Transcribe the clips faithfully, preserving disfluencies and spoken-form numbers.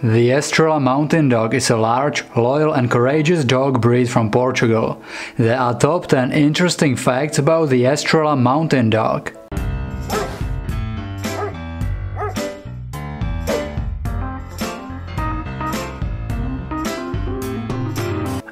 The Estrela Mountain Dog is a large, loyal and courageous dog breed from Portugal. There are top ten interesting facts about the Estrela Mountain Dog.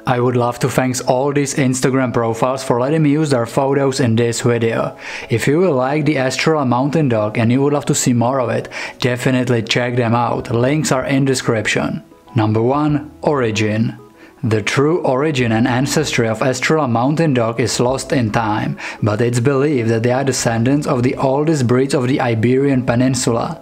I would love to thank all these Instagram profiles for letting me use their photos in this video. If you will like the Estrela Mountain Dog and you would love to see more of it, definitely check them out, links are in description. Number one. Origin. The true origin and ancestry of Estrela Mountain Dog is lost in time, but it's believed that they are descendants of the oldest breeds of the Iberian Peninsula.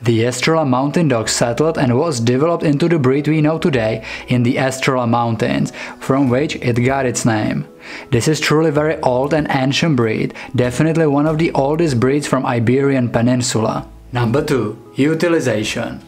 The Estrela Mountain Dog settled and was developed into the breed we know today in the Estrela Mountains, from which it got its name. This is truly very old and ancient breed, definitely one of the oldest breeds from Iberian Peninsula. Number two. Utilization.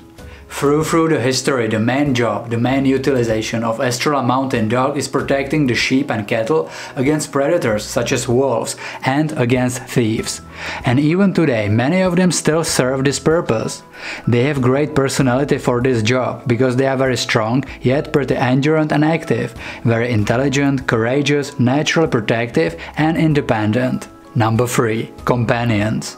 Through through the history, the main job, the main utilization of Estrela Mountain Dog is protecting the sheep and cattle against predators such as wolves and against thieves. And even today, many of them still serve this purpose. They have great personality for this job, because they are very strong, yet pretty endurant and active, very intelligent, courageous, naturally protective and independent. Number three. Companions.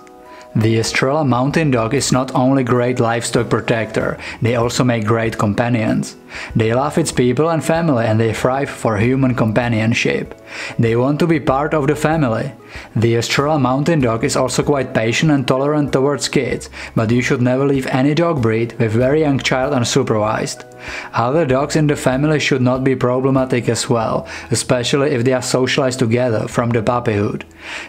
The Estrela Mountain Dog is not only great livestock protector, they also make great companions. They love its people and family and they thrive for human companionship. They want to be part of the family. The Estrela Mountain Dog is also quite patient and tolerant towards kids, but you should never leave any dog breed with very young child unsupervised. Other dogs in the family should not be problematic as well, especially if they are socialized together from the puppyhood.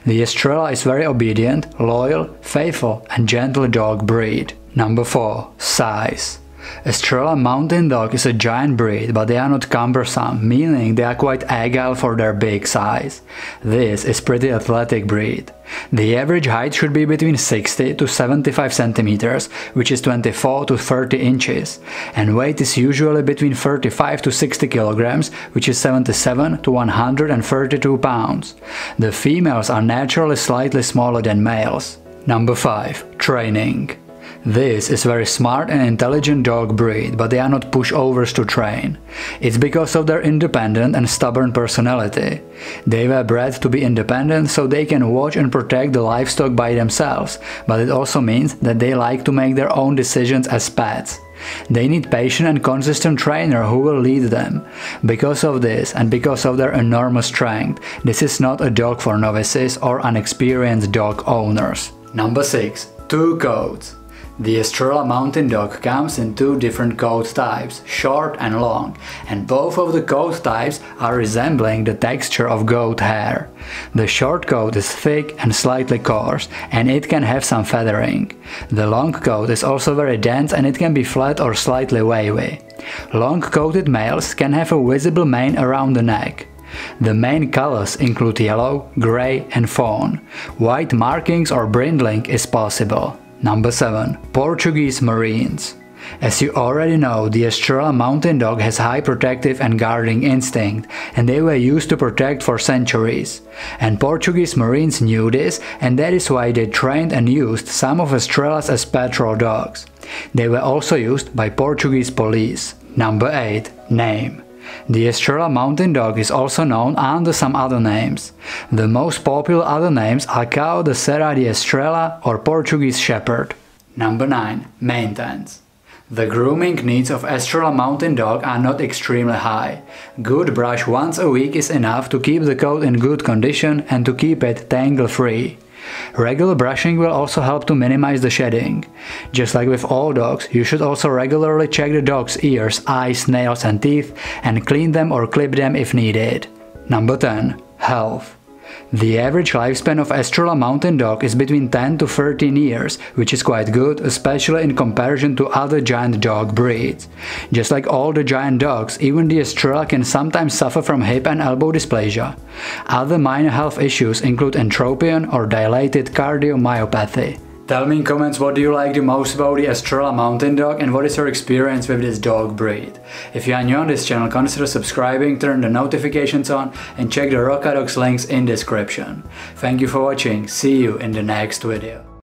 The Estrela is very obedient, loyal, faithful and gentle dog breed. Number four. Size. Estrela Mountain Dog is a giant breed, but they are not cumbersome, meaning they are quite agile for their big size. This is pretty athletic breed. The average height should be between sixty to seventy-five centimeters, which is twenty-four to thirty inches, and weight is usually between thirty-five to sixty kilograms, which is seventy-seven to one hundred thirty-two pounds. The females are naturally slightly smaller than males. Number five. Training. This is very smart and intelligent dog breed, but they are not pushovers to train. It's because of their independent and stubborn personality. They were bred to be independent so they can watch and protect the livestock by themselves, but it also means that they like to make their own decisions as pets. They need patient and consistent trainer who will lead them. Because of this and because of their enormous strength, this is not a dog for novices or unexperienced dog owners. Number six. Two coats. The Estrela Mountain Dog comes in two different coat types, short and long, and both of the coat types are resembling the texture of goat hair. The short coat is thick and slightly coarse, and it can have some feathering. The long coat is also very dense and it can be flat or slightly wavy. Long-coated males can have a visible mane around the neck. The main colors include yellow, grey and fawn. White markings or brindling is possible. Number seven. Portuguese Marines. As you already know, the Estrela Mountain Dog has high protective and guarding instinct, and they were used to protect for centuries. And Portuguese Marines knew this, and that is why they trained and used some of Estrelas as patrol dogs. They were also used by Portuguese police. Number eight. Name. The Estrela Mountain Dog is also known under some other names. The most popular other names are Cão de Cera de Estrela or Portuguese Shepherd. Number nine. Maintenance. The grooming needs of Estrela Mountain Dog are not extremely high. Good brush once a week is enough to keep the coat in good condition and to keep it tangle-free. Regular brushing will also help to minimize the shedding. Just like with all dogs, you should also regularly check the dog's ears, eyes, nails and teeth and clean them or clip them if needed. Number ten. Health. The average lifespan of Estrela Mountain Dog is between ten to thirteen years, which is quite good, especially in comparison to other giant dog breeds. Just like all the giant dogs, even the Estrela can sometimes suffer from hip and elbow dysplasia. Other minor health issues include entropion or dilated cardiomyopathy. Tell me in comments what do you like the most about the Estrela Mountain Dog and what is your experience with this dog breed. If you are new on this channel, consider subscribing, turn the notifications on and check the Rocadog's links in description. Thank you for watching, see you in the next video.